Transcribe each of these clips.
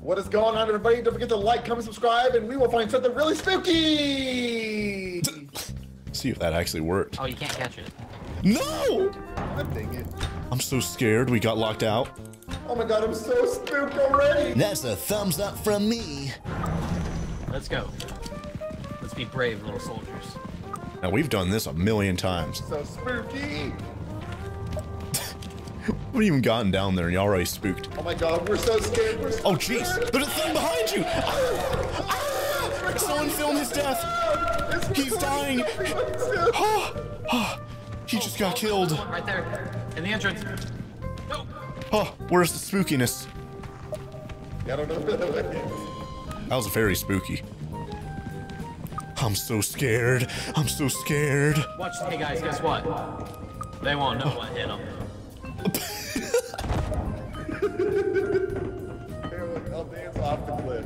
What is going on, everybody? Don't forget to like, comment, subscribe, and we will find something really spooky! See if that actually worked. Oh, you can't catch it. No! God dang it. I'm so scared we got locked out. Oh my god, I'm so spooked already! That's a thumbs up from me. Let's go. Let's be brave little soldiers. Now, we've done this a million times. So spooky! We haven't even gotten down there and y'all already spooked. Oh my god, we're so scared. We're so scared. There's a thing behind you! Ah! Someone film his death! He's dying! He just got killed. Right there. In the entrance. No! Oh, where's the spookiness? I don't know that was very spooky. I'm so scared. I'm so scared. Watch, hey guys, guess what? They won't know what hit them. I'll dance off the cliff.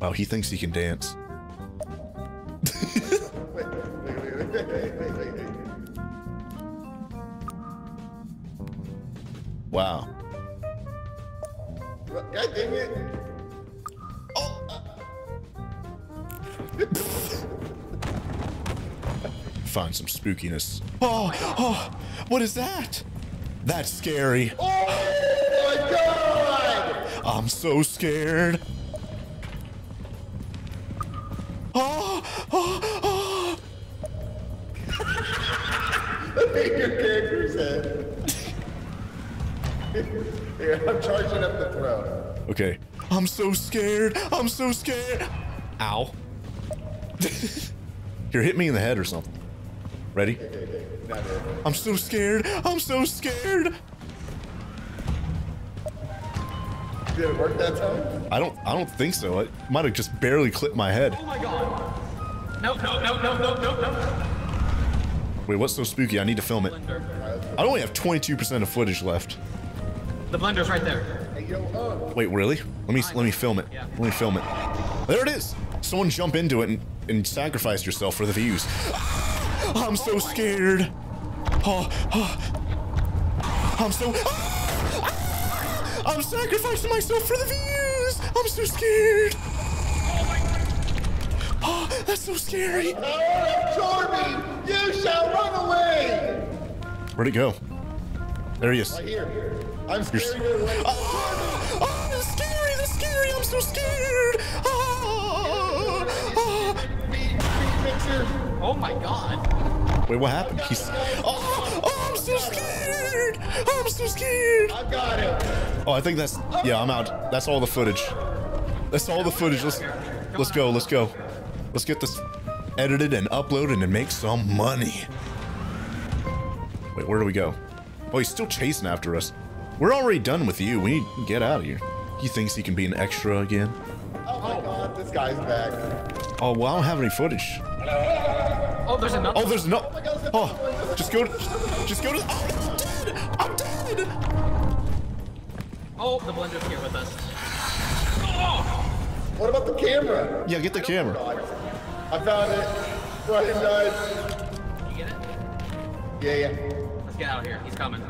Wow, he thinks he can dance. Wait. Wow. God dang it. Oh. Find some spookiness. Oh, what is that? That's scary. Oh my god! I'm so scared. Oh. I hate your character's head. Here, I'm charging up the throne. Okay. I'm so scared. I'm so scared. Ow. Here, hit me in the head or something. Ready? I'm so scared. I'm so scared. Did it work that time? I don't think so. It might have just barely clipped my head. Oh my god. No. Wait, what's so spooky? I need to film it. I only have 22% of footage left. The blender's right there. Wait, really? Let me film it. Yeah. Let me film it. There it is. Someone jump into it and sacrifice yourself for the views. I'm so scared. I'm sacrificing myself for the views. I'm so scared. Oh my god. Oh, that's so scary. Oh, Jordan, you shall run away. Where'd it go? There he is. Right here. I'm scared. Oh, that's scary. That's scary. I'm so scared. Oh my god. Wait, what happened? He's... Oh, I'm so scared. I'm so scared. I got it. Oh, I think that's... Yeah, I'm out. That's all the footage. That's all the footage. Let's go. Let's get this edited and uploaded and make some money. Wait, where do we go? Oh, he's still chasing after us. We're already done with you. We need to get out of here. He thinks he can be an extra again. Oh my god, this guy's back. Oh, well, I don't have any footage. Oh, there's another. Oh, there's no. Oh, just go to. Oh, I'm dead. Oh, the blender's here with us. Oh. What about the camera? Yeah, get the camera. I found it. Fucking nice. You get it? Yeah. Let's get out of here. He's coming.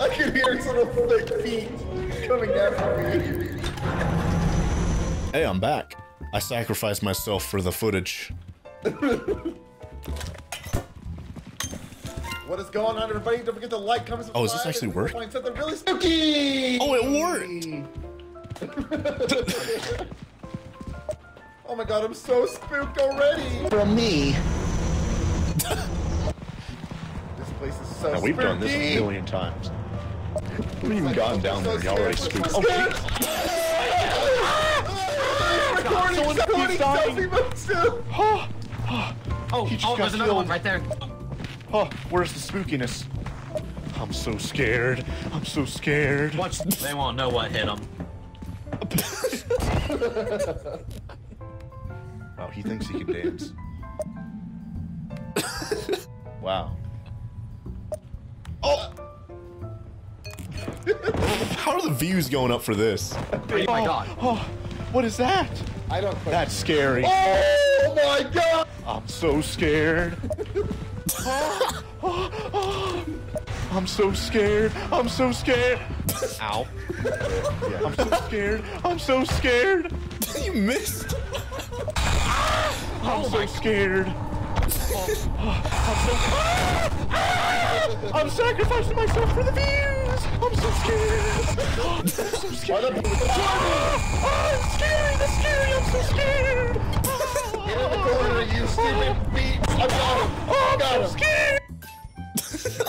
I could hear his little feet coming after me. Hey, I'm back. I sacrificed myself for the footage. What is going on, everybody? Don't forget to like, comment, subscribe. Oh, is this actually work? Find something really spooky. Oh, it worked. Oh my god, I'm so spooked already. From me. This place is so spooky. We've done this a million times. We've even gotten down there and y'all already spooked. Oh, there's another one right there. Oh, where's the spookiness? I'm so scared. I'm so scared. Watch, they won't know what hit them. Wow, he thinks he can dance. Wow. Oh! How are the views going up for this? Oh my god. Oh, what is that? I don't. That's scary. Oh my god! so scared. I'm so scared. I'm so scared. Ow. Yeah, I'm so scared. I'm so scared. You missed. I'm so scared. I'm sacrificing myself for the views. I'm so scared. I'm so scared. I'm scary. That's scary. I'm so scared. Get in the corner, you stupid beat. I got him. I got him.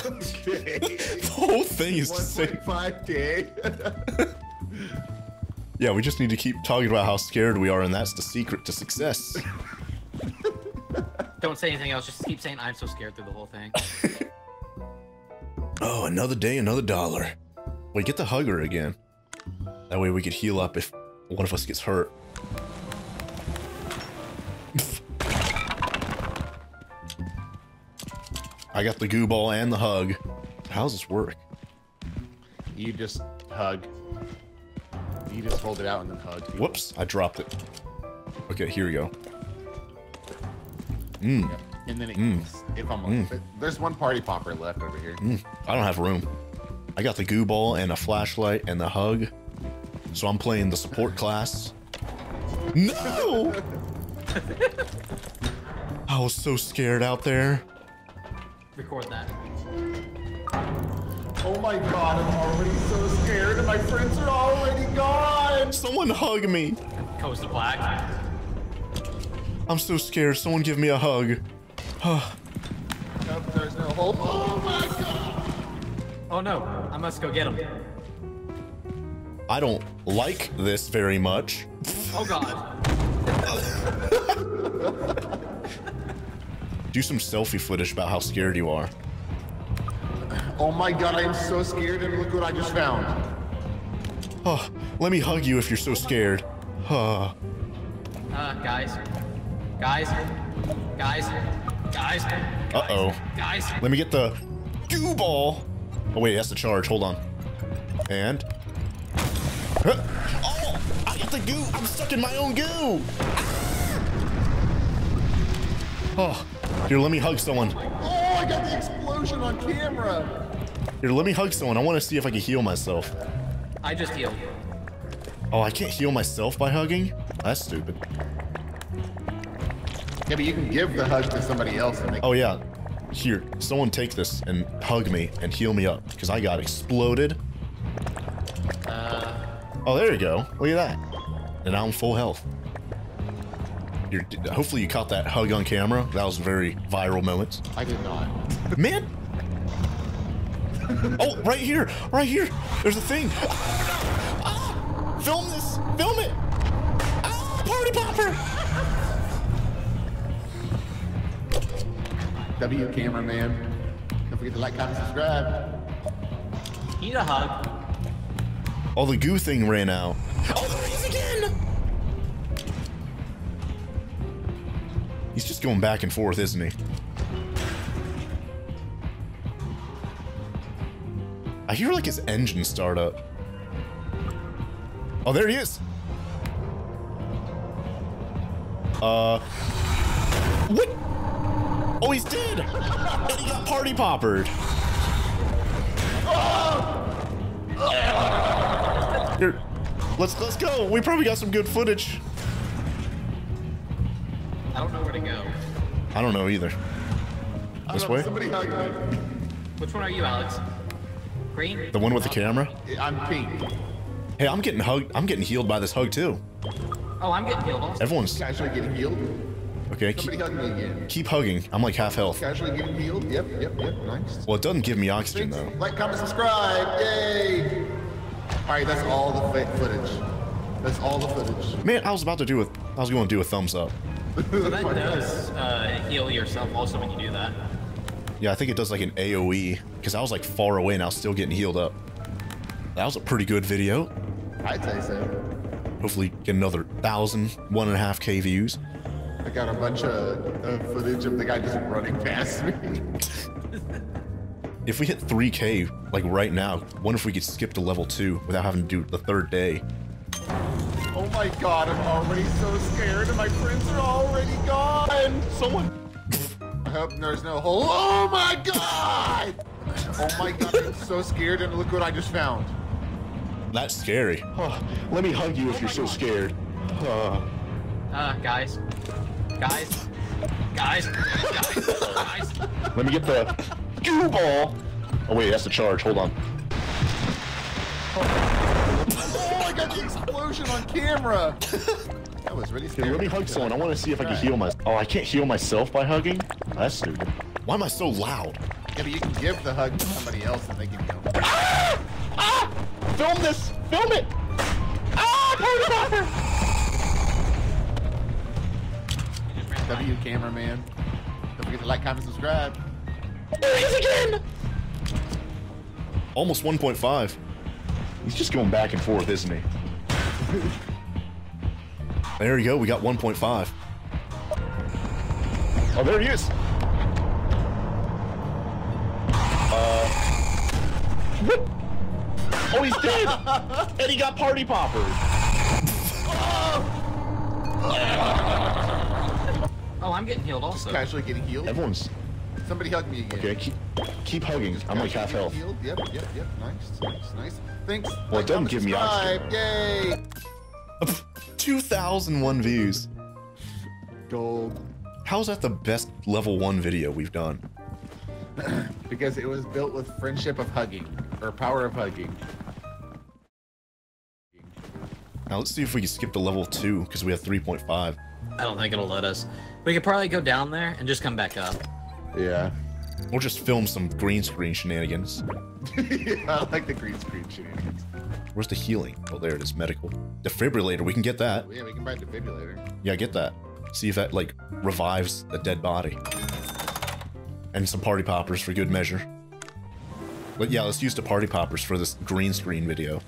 I'm scared. The whole thing is just 1.5K. Yeah, we just need to keep talking about how scared we are, and that's the secret to success. Don't say anything else. Just keep saying I'm so scared through the whole thing. Oh, another day, another dollar. We get the hugger again. That way we could heal up if one of us gets hurt. I got the goo ball and the hug. How does this work? You just hug. You just hold it out and then hug. People. Whoops, I dropped it. Okay, here we go. Mm. Yep. And then it eats, if I'm there's one party popper left over here. I don't have room. I got the goo ball and a flashlight and the hug. So I'm playing the support class. No! I was so scared out there. Record that. Oh my god, I'm already so scared and my friends are already gone! Someone hug me! Coast to black. I'm so scared, someone give me a hug. Nope, there's no hope. Oh my god! Oh no, I must go get him. I don't like this very much. Oh god. Do some selfie footage about how scared you are. Oh my god, I am so scared and look what I just found. Oh, let me hug you if you're so scared. Guys. Uh-oh. Guys. Let me get the goo ball. Oh wait, that's the charge, hold on. And. Oh, I got the goo, I'm stuck in my own goo. Oh. Here, let me hug someone. Oh, I got the explosion on camera. Here, let me hug someone. I want to see if I can heal myself. I just healed. Oh, I can't heal myself by hugging? That's stupid. Yeah, but you can give the hug to somebody else. And oh, yeah. Here, someone take this and hug me and heal me up because I got exploded. Oh, there you go. Look at that. And now I'm full health. Hopefully you caught that hug on camera. That was a very viral moment. I did not. Man! Oh, right here! Right here! There's a thing! Ah, ah, film this! Film it! Ah, party popper! W cameraman. Don't forget to like, comment, subscribe. Eat a hug. Oh, the goo thing ran out. Oh, there he is again! He's just going back and forth, isn't he? I hear like his engine start up. Oh, there he is. What? Oh, he's dead. And he got party poppered. Here, let's go. We probably got some good footage. I don't know where to go. I don't know either. This way? Somebody hug me. Which one are you, Alex? Green? The one with the camera? I'm pink. Hey, I'm getting hugged. I'm getting healed by this hug, too. Oh, I'm getting healed also. Everyone's casually getting healed. Okay. Somebody hug me again. Keep hugging. I'm like half health. Casually getting healed. Yep. Nice. Well, it doesn't give me oxygen, though. Like, comment, subscribe. Yay. All right, that's all the footage. That's all the footage. Man, I was going to do a thumbs up. So that does heal yourself also when you do that. Yeah, I think it does like an AoE because I was like far away and I was still getting healed up. That was a pretty good video. I'd say so. Hopefully get another 1,000, 1.5K views. I got a bunch of footage of the guy just running past me. If we hit 3K like right now, I wonder if we could skip to level 2 without having to do the third day. Oh my god, I'm already so scared and my friends are already gone! Someone hope there's no hole. Oh my god! Oh my god, I'm so scared, and look what I just found. That's scary. Oh, let me hug you if you're so scared. Guys. Let me get the goo ball. Oh wait, that's the charge. Hold on. Oh, I got the explosion on camera. That was really scary. Here, let me hug someone. I want to see if I can heal myself. Oh, I can't heal myself by hugging? That's stupid. Why am I so loud? Yeah, but you can give the hug to somebody else and they can go. Ah! Ah! Film this! Film it! Ah! Cody W cameraman. Don't forget to like, comment, subscribe. There he is again! Almost 1.5. He's just going back and forth, isn't he? There we go, we got 1.5. Oh, there he is! Whoop! Oh, he's dead! And he got party poppered! Oh! Oh, I'm getting healed also. Just casually getting healed. Everyone's. Somebody hug me again. Okay, keep hugging. I'm like half health. Healed. Yep. Nice. Thanks. Well, it doesn't give me ice. Yay! 2,001 views. Gold. How's that the best level 1 video we've done? Because it was built with friendship of hugging, or power of hugging. Now let's see if we can skip to level 2 because we have 3.5. I don't think it'll let us. We could probably go down there and just come back up. Yeah. We'll just film some green screen shenanigans. Yeah, I like the green screen shenanigans. Where's the healing? Oh, there it is. Medical. Defibrillator. We can get that. Yeah, we can buy a defibrillator. Yeah, get that. See if that, like, revives a dead body. And some party poppers for good measure. But yeah, let's use the party poppers for this green screen video.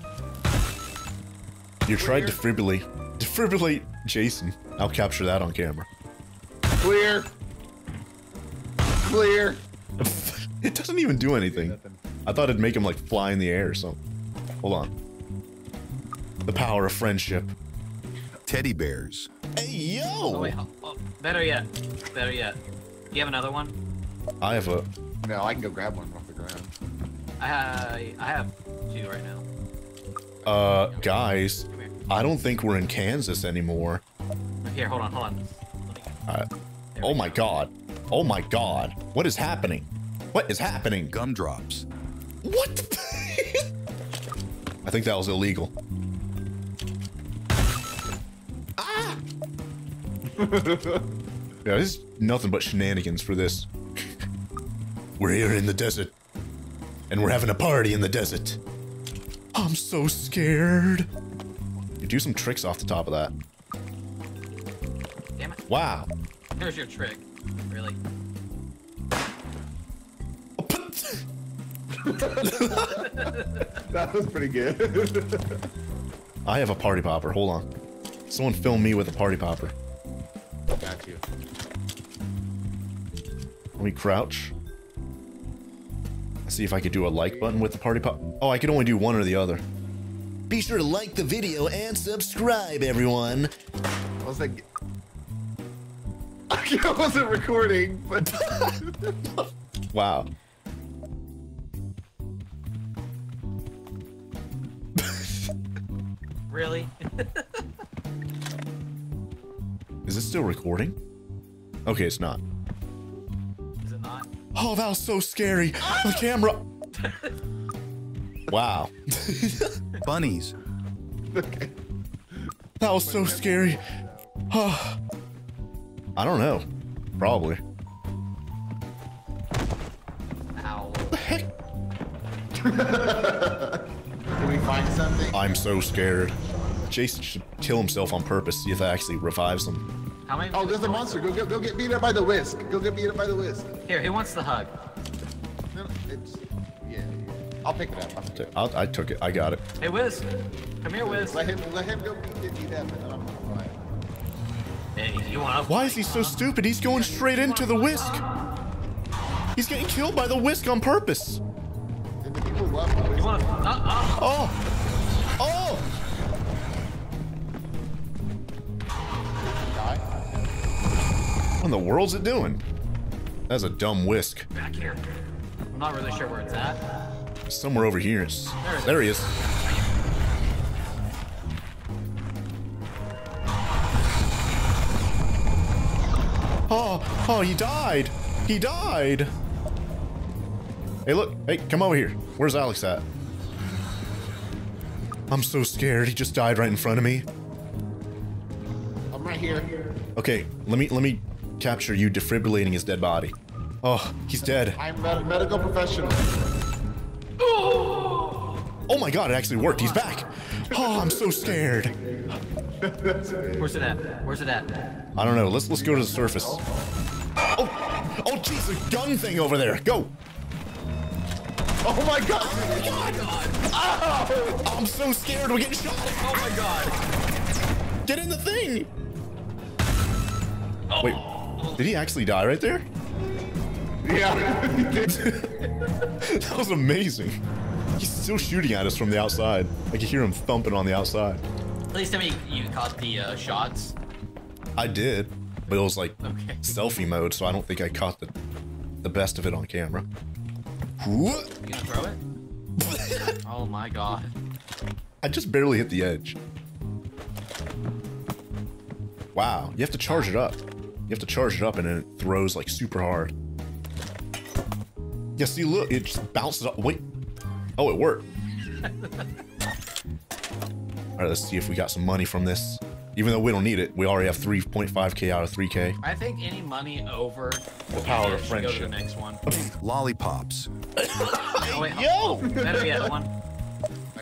You tried defibrillate Jason. I'll capture that on camera. Clear. It doesn't even do anything. I thought it'd make him like fly in the air or something. Hold on. The power of friendship. Teddy bears. Hey yo. Oh, wait, oh, better yet. Do you have another one? I have a. No, I can go grab one off the ground. I have two right now. Guys, I don't think we're in Kansas anymore. Here, hold on. Oh my god. Oh my god. What is happening? Gumdrops. What the? I think that was illegal. Ah! Yeah, this is nothing but shenanigans for this. We're here in the desert. And we're having a party in the desert. I'm so scared. You do some tricks off the top of that. Damn it. Wow. There's your trick. Really? That was pretty good. I have a party popper. Hold on. Someone film me with a party popper. Got you. Let me crouch. See if I could do a like button with the party pop. Oh, I could only do one or the other. Be sure to like the video and subscribe, everyone. I was like, I wasn't recording, but wow. Really? Is it still recording? Okay, it's not. Oh, that was so scary. The camera. Wow. Bunnies. Okay. That was so scary. Oh. I don't know. Probably. Ow. What the heck? Can we find something? I'm so scared. Jason should kill himself on purpose, see if that actually revives him. Oh, there's a monster. Go get beat up by the whisk. Here, who wants the hug? No, it's... Yeah. I'll pick it up. I took it. I got it. Hey, Wiz. Come here, Wiz. Let him go beat up. And I'm right. Hey, you want to... Why is he so stupid? He's going straight into the whisk. He's getting killed by the whisk on purpose. And the people love the whisk. Oh! What in the world's it doing? That's a dumb whisk. Back here. I'm not really sure where it's at. Somewhere over here. There he is. Oh, oh, he died. He died. Hey, look. Hey, come over here. Where's Alex at? I'm so scared. He just died right in front of me. I'm right here. Okay, let me capture you defibrillating his dead body. Oh, he's dead. I'm a medical professional. Oh my god, it actually worked. He's back. Oh, I'm so scared. Where's it at? Where's it at? I don't know. Let's go to the surface. Oh, oh, jeez, a gun thing over there. Go. Oh my god. Oh my god. Oh, I'm so scared. We're getting shot. Oh my god. Get in the thing. Oh. Wait, did he actually die right there? Yeah, he did. That was amazing. He's still shooting at us from the outside. I can hear him thumping on the outside. At least I mean, you caught the shots. I did, but it was like okay. Selfie mode, so I don't think I caught the best of it on camera. What? You gonna throw it? Oh my god. I just barely hit the edge. Wow, you have to charge it up. You have to charge it up and then it throws like super hard. Yeah, see, look, it just bounces up. Wait. Oh, it worked. All right, let's see if we got some money from this. Even though we don't need it, we already have 3.5K out of 3K. I think any money over the power of friendship. Go to the next one. Lollipops. Oh, wait, yo! Better yet, that one.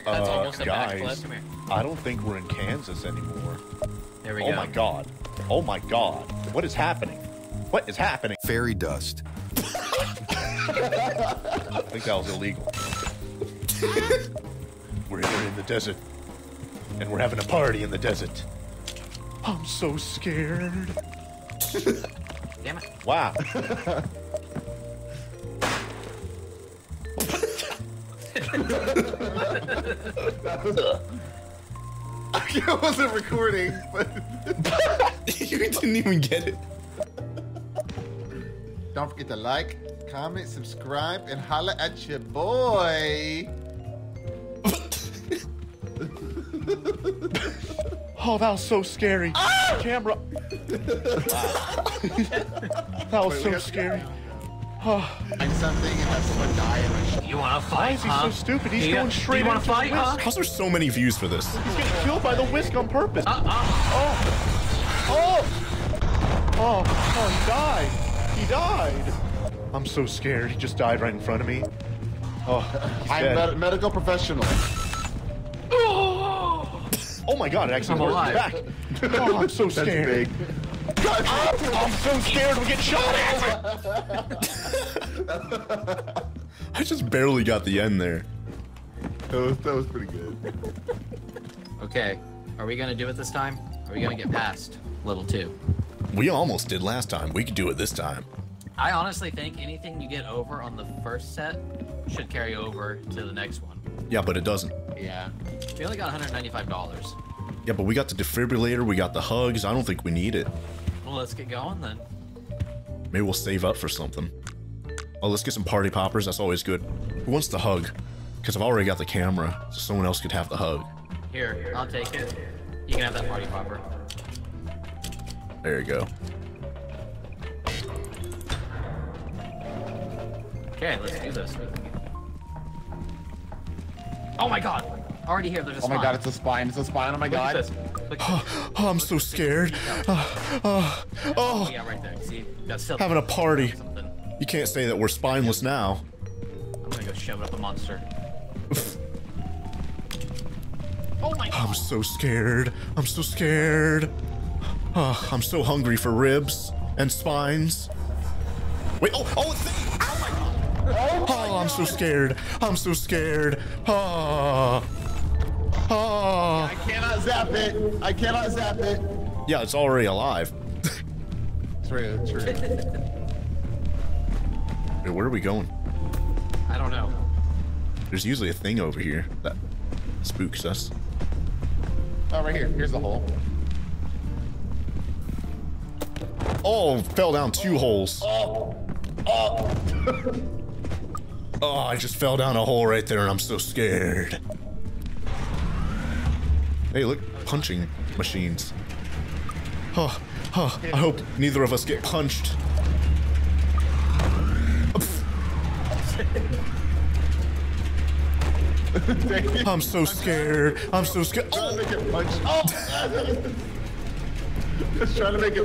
That's almost a backflip. Come here. I don't think we're in Kansas anymore. There we go. Oh my god. Oh my god. What is happening? What is happening? Fairy dust. I think that was illegal. We're here in the desert. And we're having a party in the desert. I'm so scared. Damn it. Wow. I wasn't recording, but you didn't even get it. Don't forget to like, comment, subscribe, and holla at your boy. Oh, that was so scary. Ah! Camera. That was so scary. Oh. Find something and have someone die in my. You wanna fight? Why is he so stupid? He's going straight. You wanna fight? Huh? How's there so many views for this? He's getting killed by the whisk on purpose. Oh, he died. He died. I'm so scared. He just died right in front of me. Oh, I'm a medical professional. Oh my god, it actually worked. Back. Oh, I'm so scared. I'm so scared we'll get shot at. I just barely got the end there. That was pretty good. Okay, are we gonna do it this time? Are we gonna get past level 2? We almost did last time. We could do it this time. I honestly think anything you get over on the first set should carry over to the next one. Yeah, but it doesn't. Yeah. We only got $195. Yeah, but we got the defibrillator, we got the hugs. I don't think we need it. Well, let's get going then. Maybe we'll save up for something. Oh, let's get some party poppers. That's always good. Who wants the hug? Because I've already got the camera, so someone else could have the hug. Here, I'll take it. You can have that party popper. There you go. Okay, let's do this. Oh my god! Already here, there's a spine. Oh my god, it's a spine. It's a spine. Oh my god. Oh, I'm so scared. Oh, yeah, right there. See, that's still having a party. You can't say that we're spineless now. I'm gonna go shove up a monster. Oh my god. I'm so scared. I'm so scared. I'm so hungry for ribs and spines. Wait, oh, it's there. Oh, I'm so scared. I'm so scared. Oh. I cannot zap it. I cannot zap it. Yeah, it's already alive. True. Wait, where are we going? I don't know. There's usually a thing over here that spooks us. Oh, right here. Here's the hole. Oh, fell down two holes. Oh. Oh. Oh, I just fell down a hole right there and I'm so scared. Hey, look, punching machines. Oh, oh, I hope neither of us get punched. I'm so scared. I'm so scared. Oh. Just trying to make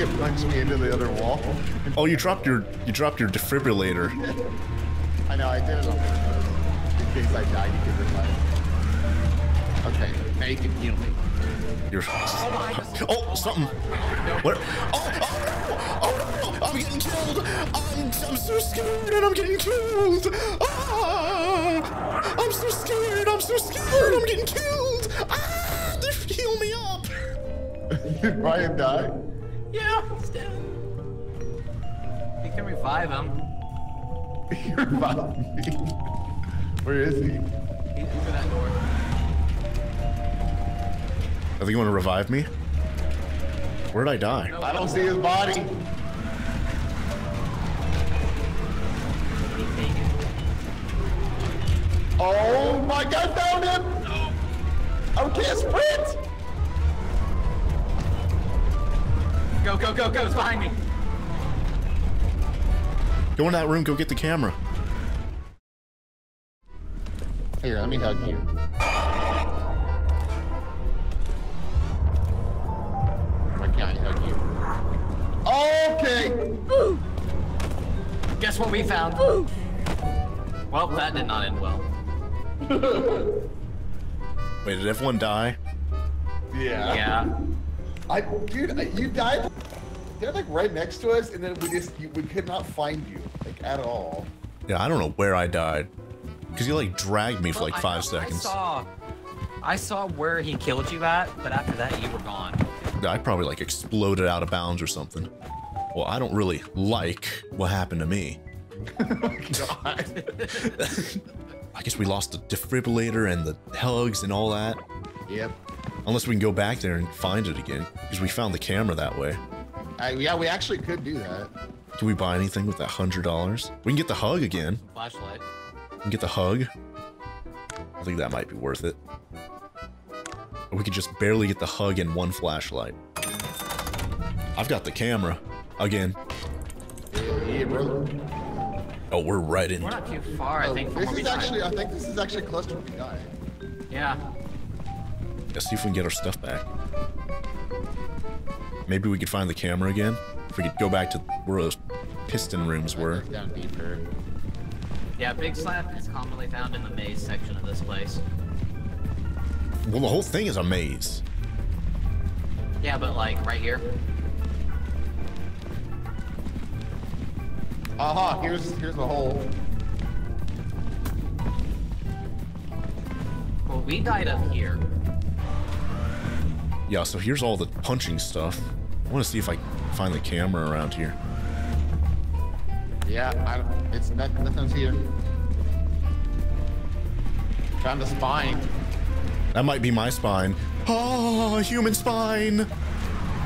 it punch me into the other wall. Oh, you dropped your defibrillator. I know, I did it on purpose. In case I died, you could revive. Okay, now you can heal me. You're. Oh, something. Where? Oh, I'm getting killed. I'm so scared and I'm getting killed. Ah, I'm so scared. I'm so scared. I'm getting killed. Ah, they heal me up. Did Brian die? Yeah, he's dead. You can revive him. You revive me? Where is he? He's through that door. I think you want to revive me? Where did I die? No, I don't see his body. Oh my God, I found him! I can't sprint! Go, go, go, go, it's behind me. Go in that room, go get the camera. Here, let me hug you. Why can't I hug you? Okay! Ooh. Guess what we found? Ooh. Well, that did not end well. Wait, did everyone die? Yeah. Yeah. Dude, you died. They're like right next to us, and then we could not find you, like, at all. Yeah, I don't know where I died, because you like dragged me for like 5 seconds. I saw where he killed you at, but after that you were gone. I probably like exploded out of bounds or something. Well, I don't really like what happened to me. God. I guess we lost the defibrillator and the hugs and all that. Yep. Unless we can go back there and find it again, because we found the camera that way. Yeah, we actually could do that. Can we buy anything with that $100? We can get the hug again. Flashlight. We can get the hug. I think that might be worth it. Or we could just barely get the hug and one flashlight. I've got the camera. Again. Hey, brother. Oh, we're right in. We're not too far, I think. This is actually, I think this is actually close to where we died. Yeah. Let's see if we can get our stuff back. Maybe we could find the camera again. If we could go back to where those piston rooms were. Down deeper. Yeah, Big Slap is commonly found in the maze section of this place. Well, the whole thing is a maze. Yeah, but like right here. Aha, here's the hole. Well, we died up here. Yeah, so here's all the punching stuff. I want to see if I can find the camera around here. Yeah, it's nothing's here. Found a spine. That might be my spine. Oh, human spine!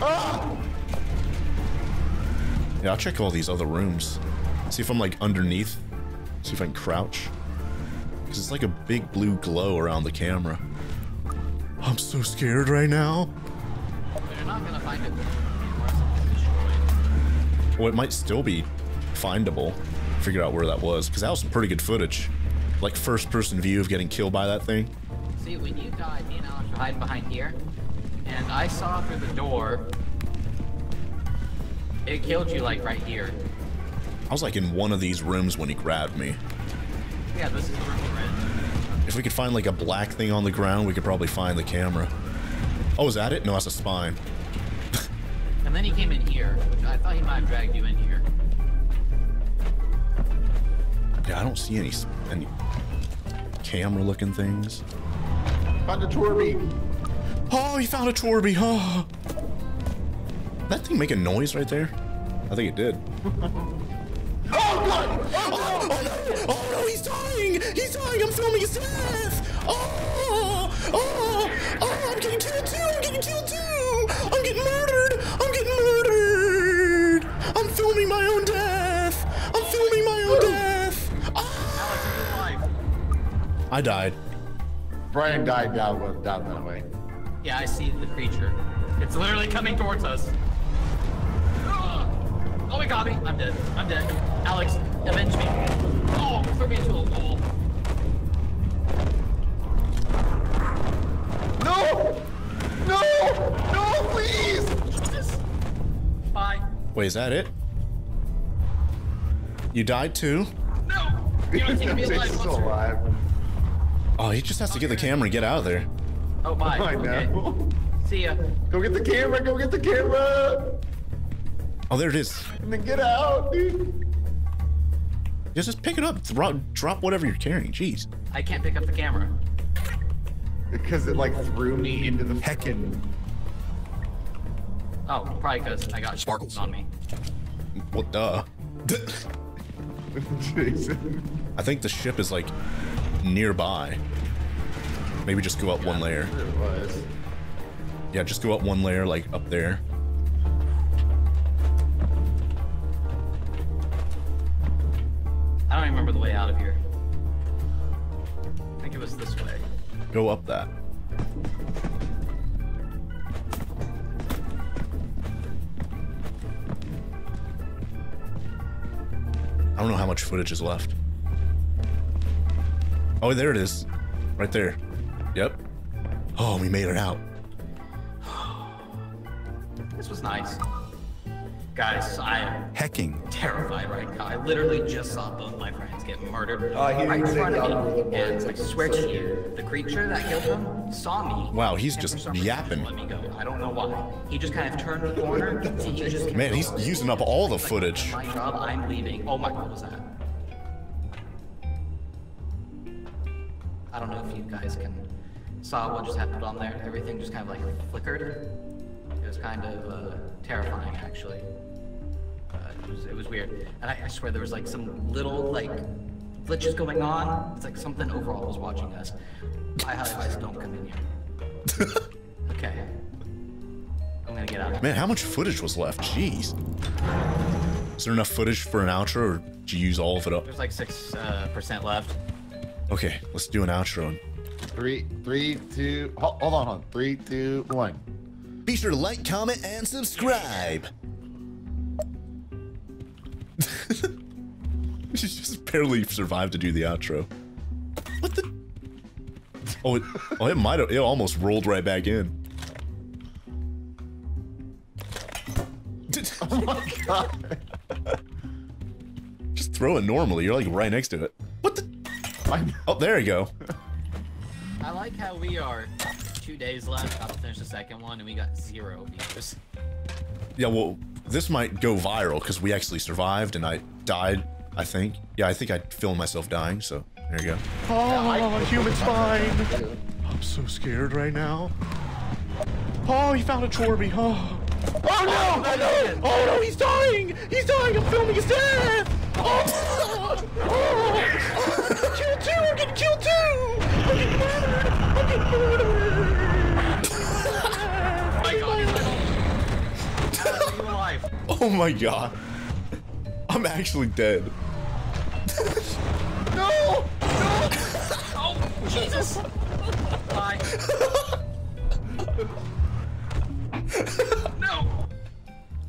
Oh! Yeah, I'll check all these other rooms. See if I'm like underneath. See if I can crouch. Because it's like a big blue glow around the camera. I'm so scared right now. They're not gonna find it. Well, it might still be findable. Figure out where that was, because that was some pretty good footage. Like first-person view of getting killed by that thing. See, when you died, me and Alex were hiding behind here, and I saw through the door. It killed you like right here. I was like in one of these rooms when he grabbed me. Yeah, this is the room we're in. If we could find like a black thing on the ground, we could probably find the camera. Oh, is that it? No, that's a spine. And then he came in here, which I thought he might have dragged you in here. Yeah, I don't see any camera-looking things. Found a Torby. Oh, he found a Torby. Oh. That thing make a noise right there? I think it did. Oh, God! Oh, no! Oh, no, he's dying! He's dying! I'm filming his death! Oh! Oh! Oh, I'm getting killed too! I'm getting killed too! I'm getting murdered! I'm getting murdered! I'm filming my own death! I died. Brian died down that way. Yeah, I see the creature. It's literally coming towards us. Oh, it got me. I'm dead. I'm dead. Alex, avenge me. Oh, throw me into a wall. No! No! No, please! Jesus. Bye. Wait, is that it? You died too? No! You don't take me alive. He's still alive. Oh, he just has to get the camera and get out of there. Oh, bye. Oh, okay. See ya. Go get the camera. Go get the camera. Oh, there it is. And then get out, dude. Just pick it up. Drop whatever you're carrying. Jeez. I can't pick up the camera. Because it like threw me into the heckin'. Oh, probably because I got sparkles on me. Well, duh. Jason. I think the ship is like nearby. Maybe just go up one layer. Yeah, just go up one layer, like up there. I don't even remember the way out of here. I think it was this way. Go up that. I don't know how much footage is left. Oh, there it is. Right there. Yep. Oh, we made it out. This was nice. Guys, I am hecking terrified right now. I literally just saw both my friends get murdered right in front of me, and I swear to you, the creature that killed them saw me. Wow, he's just yapping. Let me go. I don't know why. He just kind of turned the corner. Man, he's using up all the footage. My job, I'm leaving. Oh my God, what was that? I don't know if you guys saw what just happened on there. Everything just kind of like flickered. It was kind of terrifying, actually. It was weird, and I swear there was like some little like glitches going on. It's like something overall was watching us. I highly advise don't come in here. Okay, I'm gonna get out of here. Man, how much footage was left? Jeez. Is there enough footage for an outro, or did you use all of it up? There's like 6% left. Okay, let's do an outro. In 3, 3, 2. Hold on. 3, 2, 1. Be sure to like, comment, and subscribe. She just barely survived to do the outro. What the? Oh, it might have. It almost rolled right back in. Oh my God! Just throw it normally. You're like right next to it. What the? Oh, there you go. I like how we are. 2 days left. I'll finish the second one, and we got 0 views. Yeah, well, this might go viral because we actually survived, and I died. I think. Yeah, I think I filmed myself dying. So there you go. Oh, human spine! I'm so scared right now. Oh, he found a Chorby. Oh. Oh no! No! Oh no! He's dying! He's dying! I'm filming his death! Oh! Oh! Kill two! I'm getting killed too! I'm getting murdered! I'm getting murdered! Oh my God. I'm actually dead. No! No! Oh, Jesus! Bye. No!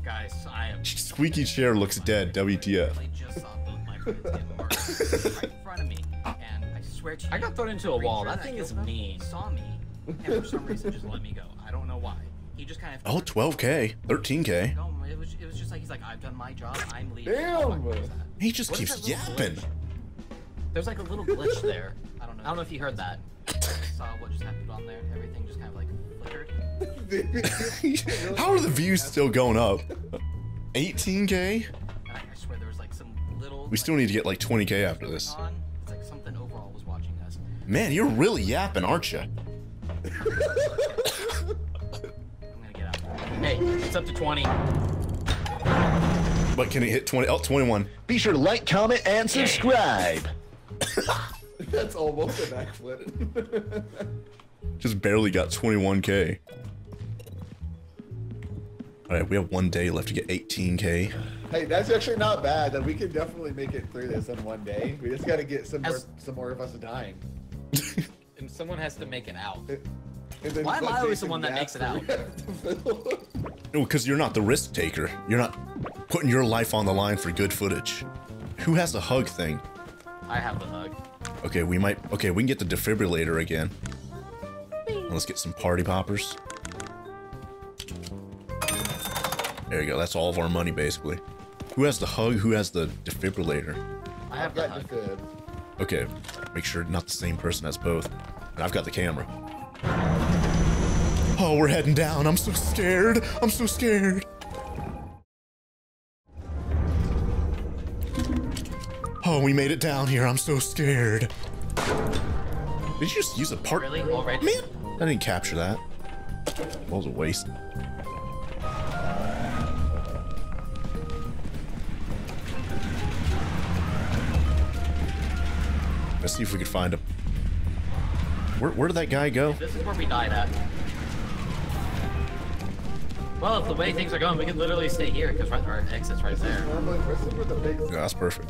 Guys, I am... Squeaky chair looks dead, WTF. I just saw both my friends get murdered right in front of me, and I swear to you... I got thrown into a wall. That thing is mean. Saw me, and for some reason just let me go. I don't know why. He just kind of... Oh, 12K. 13K. No, it was just like, he's like, I've done my job, I'm leaving. Damn! He just keeps yapping. There's like a little glitch there. I don't know if you heard that. I saw what just happened on there. Everything just kind of like flickered. How are the views still going up? 18K? I swear there was like some little... We still need to get like 20K after this. It's like something overall was watching us. Man, you're really yapping, aren't you? Hey, it's up to 20. But can it hit 20? Oh, 21. Be sure to like, comment, and subscribe. That's almost a backflip. Just barely got 21K. All right, we have 1 day left to get 18K. Hey, that's actually not bad. We can definitely make it through this in 1 day. We just got to get some more of us dying. And someone has to make it out. Why am I always the one that makes it out? No, because you're not the risk taker. You're not putting your life on the line for good footage. Who has the hug thing? I have the hug. Okay, we might. Okay, we can get the defibrillator again. Let's get some party poppers. There you go. That's all of our money, basically. Who has the hug? Who has the defibrillator? I have the hug. Okay, make sure not the same person has both. And I've got the camera. Oh, we're heading down. I'm so scared. I'm so scared. Oh, we made it down here. I'm so scared. Did you just use a part? Really? Already? Man, I didn't capture that. That was a waste. Let's see if we could find him. Where did that guy go? This is where we died at. Well, if the way things are going, we can literally stay here because our exit's right there. Yeah, that's perfect.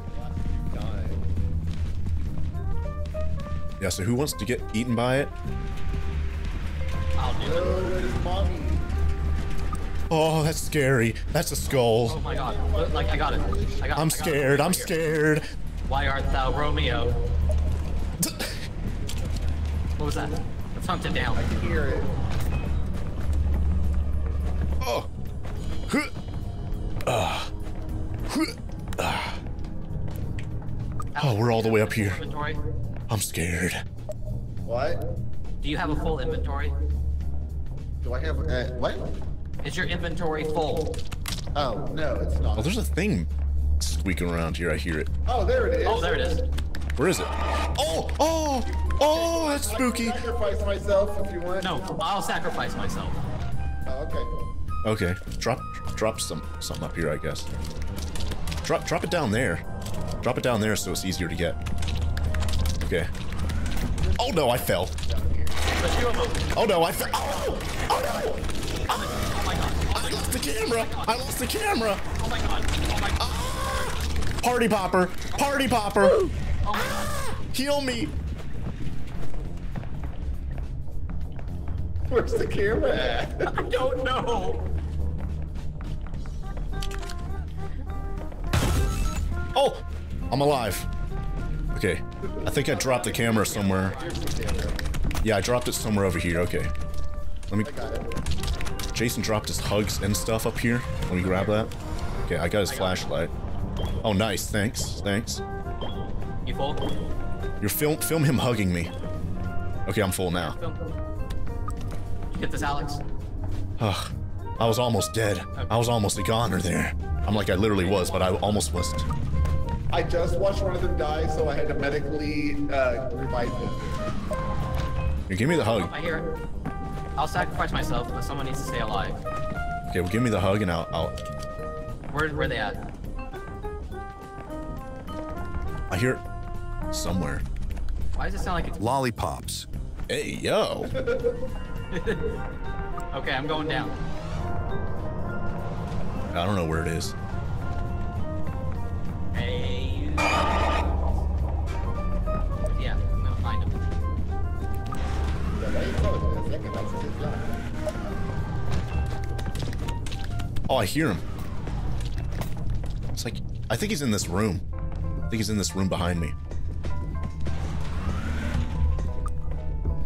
Yeah, so who wants to get eaten by it? I'll do it. Oh, that's scary. That's a skull. Oh my god. Like, I got it. I'm scared. I'm scared. Why art thou Romeo? What was that? Let's hunt it down. I can hear it. Oh. Oh, we're all the way up here. I'm scared. What? Do you have a full inventory? Do I have a, what? Is your inventory full? Oh, no, it's not. Oh, there's a thing squeaking around here. I hear it. Oh, there it is. Oh, there it is. Where is it? Oh, oh, oh, that's spooky. I can sacrifice myself if you want. No, I'll sacrifice myself. Oh, okay. Okay, drop something up here, I guess. Drop it down there. Drop it down there so it's easier to get. Okay. Oh no, I fell. Oh no, I fell. Oh, oh no! Oh my god! I lost the camera! I lost the camera! Oh my god! Oh my god! Party popper! Party popper! Oh my god! Heal me! Where's the camera at? I don't know! Oh! I'm alive. Okay, I think I dropped the camera somewhere. Yeah, I dropped it somewhere over here. Okay, let me. Jason dropped his hugs and stuff up here. Let me grab that. Okay, I got his flashlight. Oh, nice. Thanks. Thanks. You full? You're film him hugging me. Okay, I'm full now. Get this, Alex. Ugh, I was almost dead. I was almost a goner there. I'm like I literally was, but I almost wasn't. I just watched one of them die, so I had to medically revive them. You give me the hug. I hear it. I'll sacrifice myself, but someone needs to stay alive. Okay, well, give me the hug and I'll... Where are they at? I hear it somewhere. Why does it sound like it's... Lollipops. Hey, yo. Okay, I'm going down. I don't know where it is. Yeah, I'm gonna find him. Oh, I hear him. It's like, I think he's in this room. I think he's in this room behind me.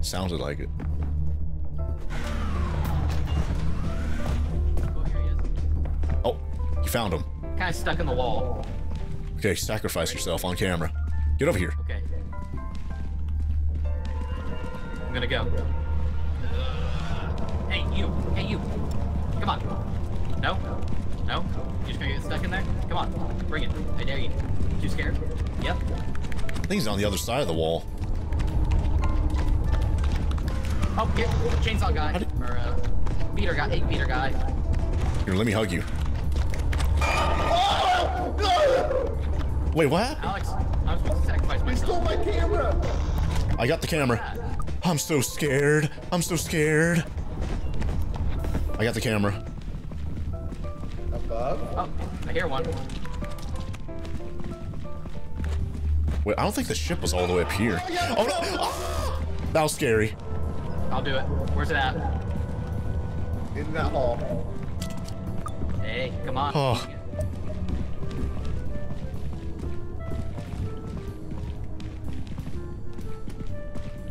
Sounded like it. Oh, here he is. Oh, you found him. Kind of stuck in the wall. Okay, sacrifice yourself on camera. Get over here. Okay. I'm gonna go. Hey, you. Hey, you. Come on. No? No? You're just gonna get stuck in there? Come on. Bring it. I dare you. Too scared? Yep. I think he's on the other side of the wall. Oh, here. Chainsaw guy. Or, beater guy. Hey, beater guy. Here, let me hug you. Oh! No! Wait, what happened? Alex, I was supposed to sacrifice myself. You stole my camera! I got the camera. I'm so scared. I'm so scared. I got the camera. Above? Oh, I hear one. Wait, I don't think the ship was all the way up here. Oh no! Oh! That was scary. I'll do it. Where's it at? In that hall. Hey, come on. Oh.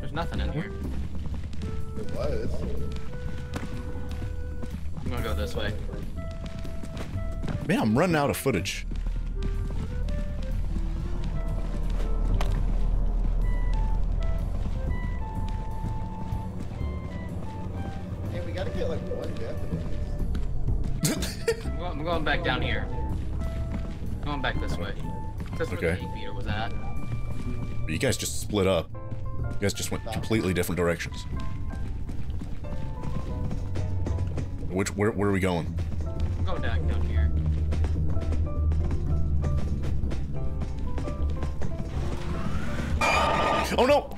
There's nothing in here. It was. I'm gonna go this way. Man, I'm running out of footage. I'm going back down here. Going back this way. That's where the heat meter was at. You guys just split up. You guys just went completely different directions. Where are we going? I'm going down here. Oh no!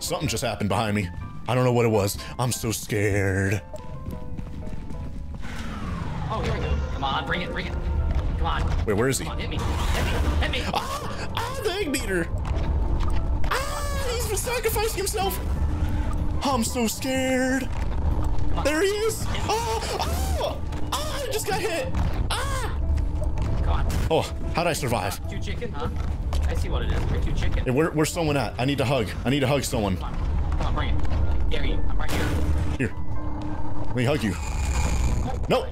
Something just happened behind me. I don't know what it was. I'm so scared. Oh, here we go. Come on, bring it, bring it. Come on. Wait, where is he? Come on, hit me. Hit me. Hit me. Ah, the egg beater. Ah, he's been sacrificing himself. I'm so scared. There he is. Oh, oh, oh, I just got hit. Ah. Come on. Oh, how'd I survive? You chicken, huh? I see what it is. We're two chicken. Hey, where's someone at? I need to hug. I need to hug someone. Come on, come on, bring it. I dare you. I'm right here. Here. Let me hug you. No.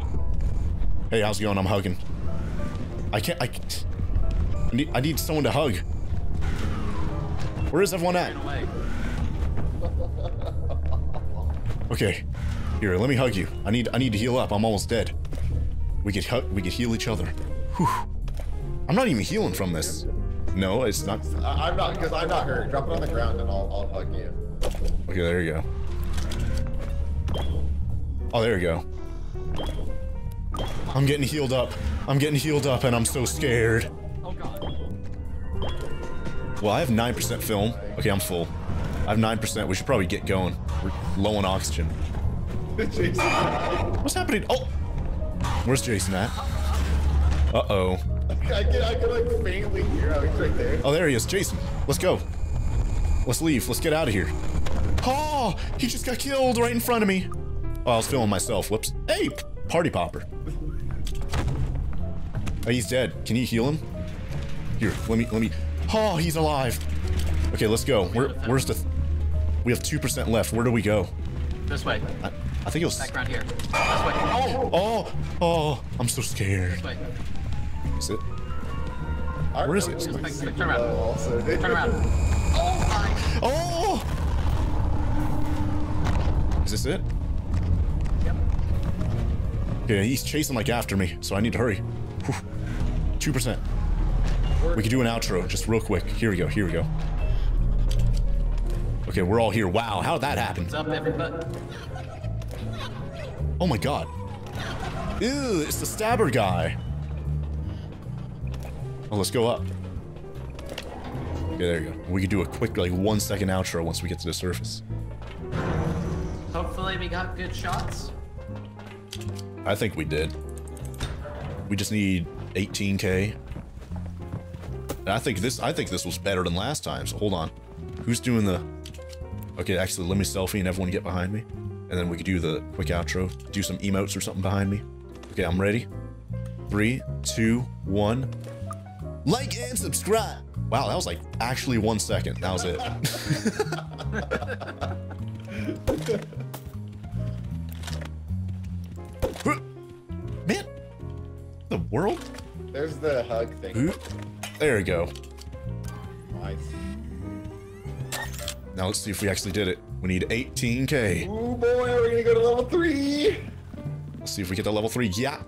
Hey, how's it going? I'm hugging. I need someone to hug. Where is everyone at? Okay. Here, let me hug you. I need to heal up. I'm almost dead. We could heal each other. Whew. I'm not even healing from this. No, it's not. I'm not, because I'm not hurt. Drop it on the ground and I'll hug you. Okay, there you go. Oh, there you go. I'm getting healed up. I'm getting healed up and I'm so scared. Oh god. Well, I have 9% film. Okay, I'm full. I have 9%. We should probably get going. We're low on oxygen. Jason. What's happening? Oh! Where's Jason at? Uh-oh. I can like faintly hear how he's right there. Oh, there he is. Jason. Let's go. Let's leave. Let's get out of here. Oh! He just got killed right in front of me. Oh, I was filming myself. Whoops. Hey! Party popper. Oh, he's dead. Can you heal him? Here, let me. Oh, he's alive. Okay, let's go. Where's the? We have 2% left. Where do we go? This way. I think it was back around here. This way. Oh, oh, oh! I'm so scared. This way. Is it? Where is it? Turn around. Turn around. Oh my! Oh! Is this it? Yep. Okay, he's chasing like after me, so I need to hurry. 2%. We could do an outro just real quick. Here we go. Here we go. Okay, we're all here. Wow, how'd that happen? What's up, everybody? Oh my god. Ew, it's the stabber guy. Oh, let's go up. Okay, there you go. We could do a quick, like, 1-second outro once we get to the surface. Hopefully, we got good shots. I think we did. We just need 18K. I think this was better than last time, so hold on. Who's doing the... Okay, actually, let me selfie and everyone get behind me. And then we could do the quick outro. Do some emotes or something behind me. Okay, I'm ready. 3, 2, 1. Like and subscribe! Wow, that was like actually 1 second. That was it. Man, the world? There's the hug thing. Ooh, there we go. Nice. Now let's see if we actually did it. We need 18K. Oh boy, we're gonna go to level 3. Let's see if we get to level 3. Yeah.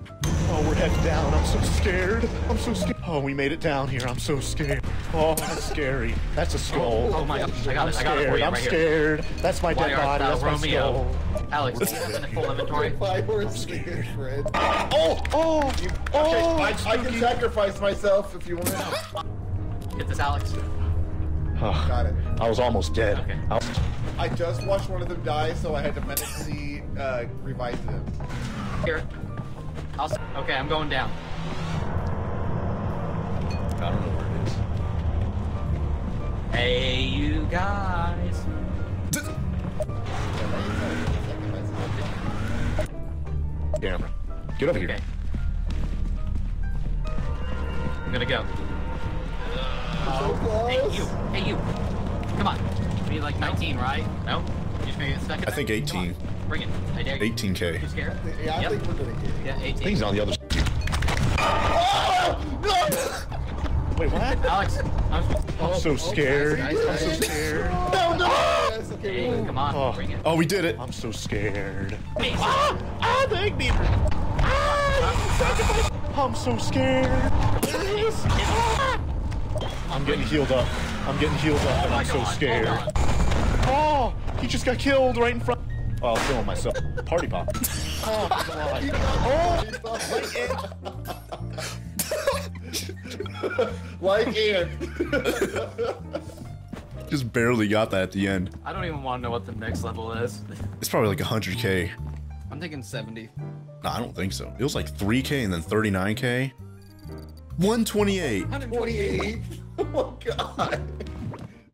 Oh, we're headed down. I'm so scared. I'm so scared. Oh, we made it down here. I'm so scared. Oh, that's scary. That's a skull. Oh my gosh, I got it. I got it for you. I'm scared. That's my dead body. That's my skull. Alex, full inventory. I'm scared. Oh, oh, oh! I can sacrifice myself if you want. Get this, Alex. Got it. I was almost dead. Okay. I just watched one of them die, so I had to medically revive them. Here. Okay, I'm going down. I don't know where it is. guys. Damn. Get over here. I'm gonna go. So hey you. Come on. You need like 19, right? No? You just made a second? I think 18. Bring it. I dare you. 18K. You scared? Yeah, I think we're gonna get it. Yeah, 18. Things on the other side. Oh! No! Wait, what? Alex, I'm so scared. I'm so scared. No, no! Hey, come on, bring it. Oh, we did it. I'm so scared. Ah, the egg beaver. Ah, I'm so scared. I'm getting healed up. And I'm so scared. Oh, he just got killed right in front. Oh, I'll kill myself. Party pop. Oh, God. Oh, like Ian. Just barely got that at the end. I don't even want to know what the next level is. It's probably like 100K. I'm thinking 70. No, I don't think so. It was like 3K and then 39K. 128. 128. Oh my God.